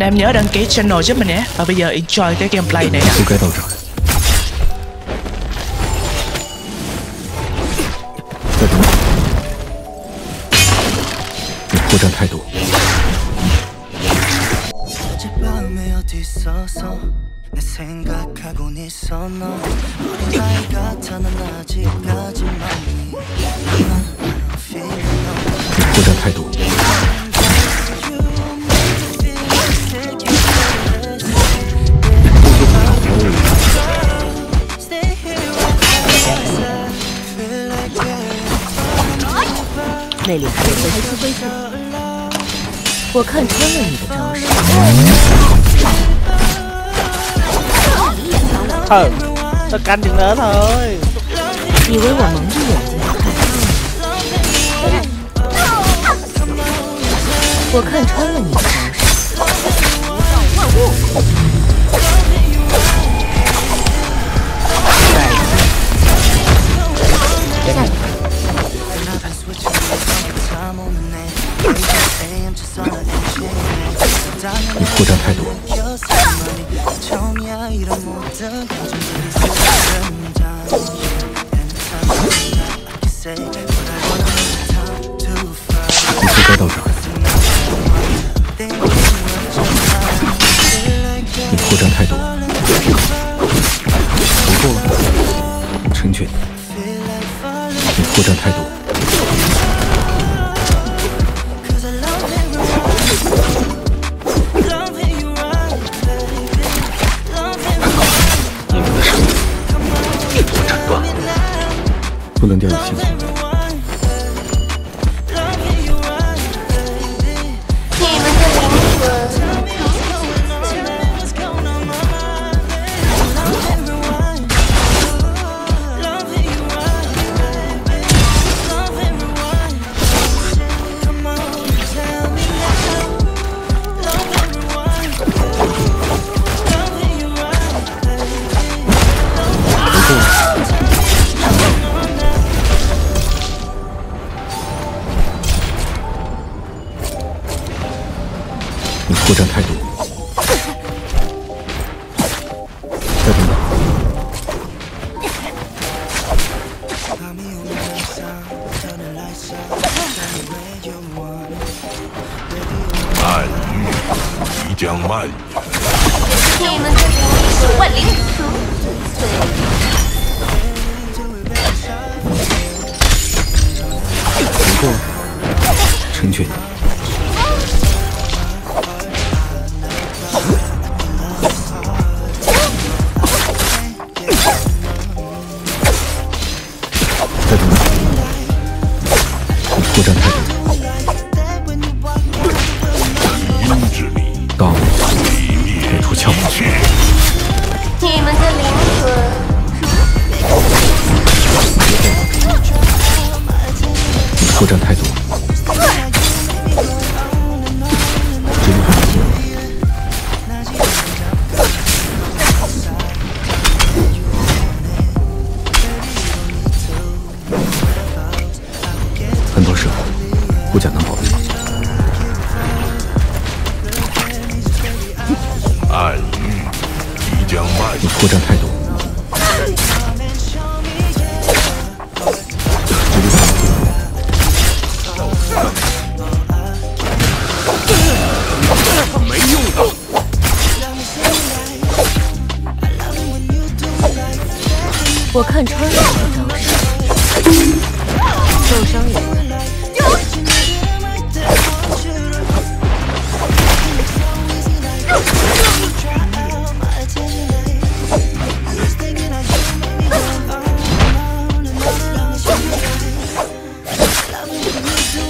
Anh em nhớ đăng ký channel giúp mình nhé. Và bây giờ enjoy cái gameplay này nè.那里还有飞机飞机，我看穿了你的招式。Thôi, tôi canh chừng nữa thôi. 以为我蒙着眼睛看？我看穿了你的招式。 你扩张太多。你不该到这儿。你扩张太多。不够了，成全你。你扩张太多。 不能掉以轻心。扩张太多，再等等。鳗鱼即将鳗鱼。你们的万灵符，不够，成全你。 扩张太多，真狠心！很多时候不讲能保密。暗域即将迈入扩张太多。 我看穿了你的招式，受伤也快。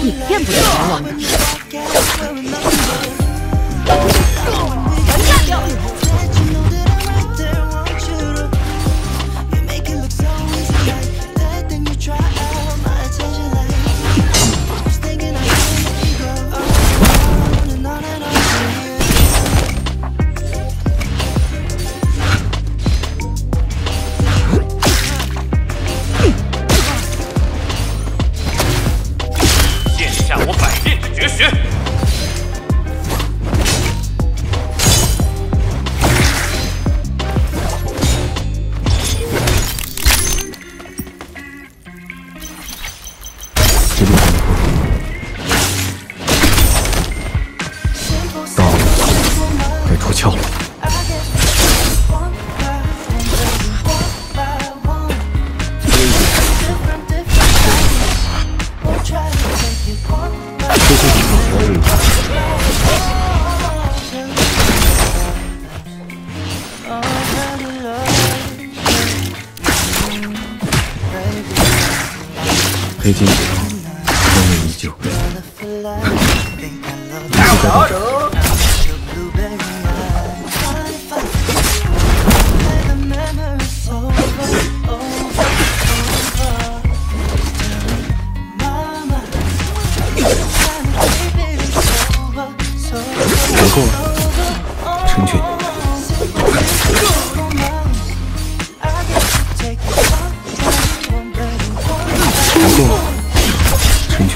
你骗不了我的。黑金子风味依旧。得够了，成全。 成全。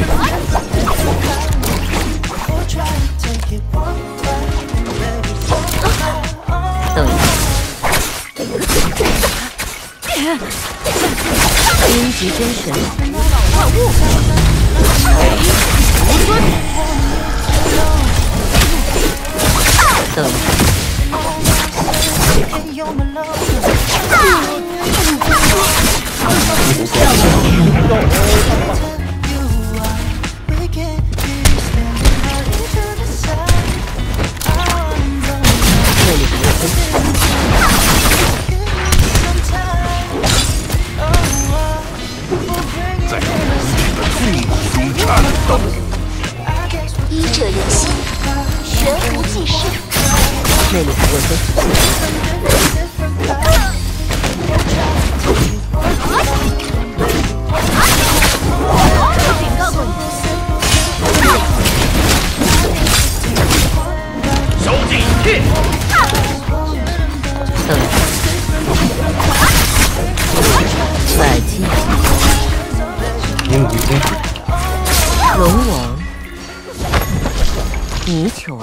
等一下，阴极真神，万物，无尊。等一下。 医者仁心，悬壶济世。魅力不问分。 龙王，泥鳅啊！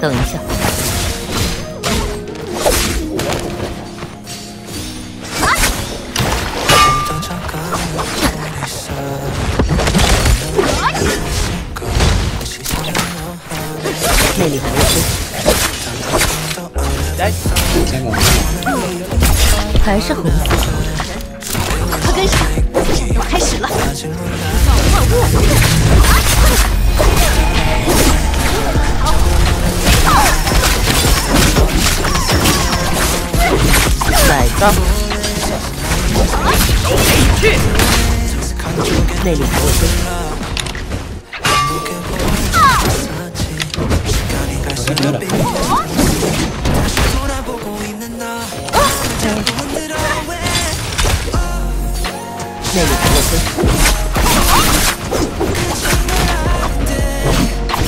等一下，魅力还未出，来，还是红色。 跟上，要开始了！造万物，来吧！走哪去？内力不深。那里不过分。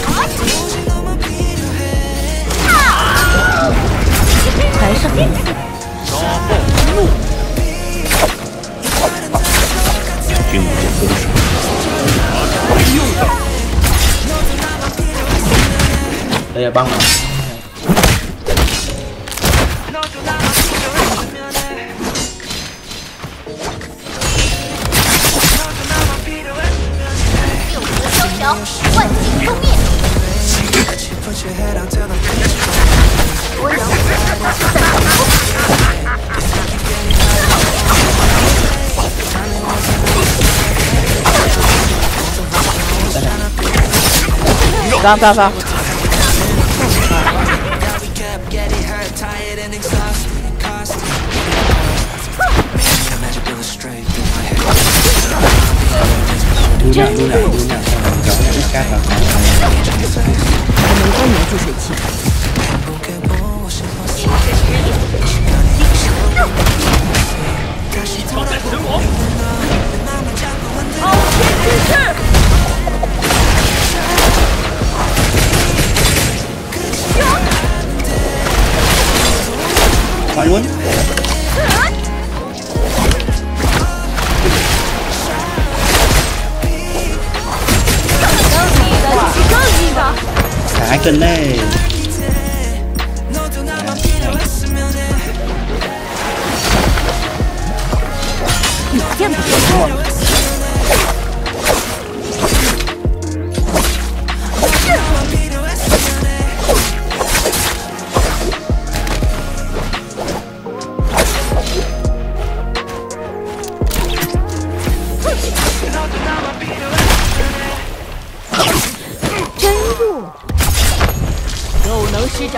还是很招愤怒。君无见得手，我没用到。大家帮忙。万劫不灭。杀杀杀！流量。 我们专门注水器。挑战神王，傲天巨制。 还真累。你见不见过？真弱。 有能施展。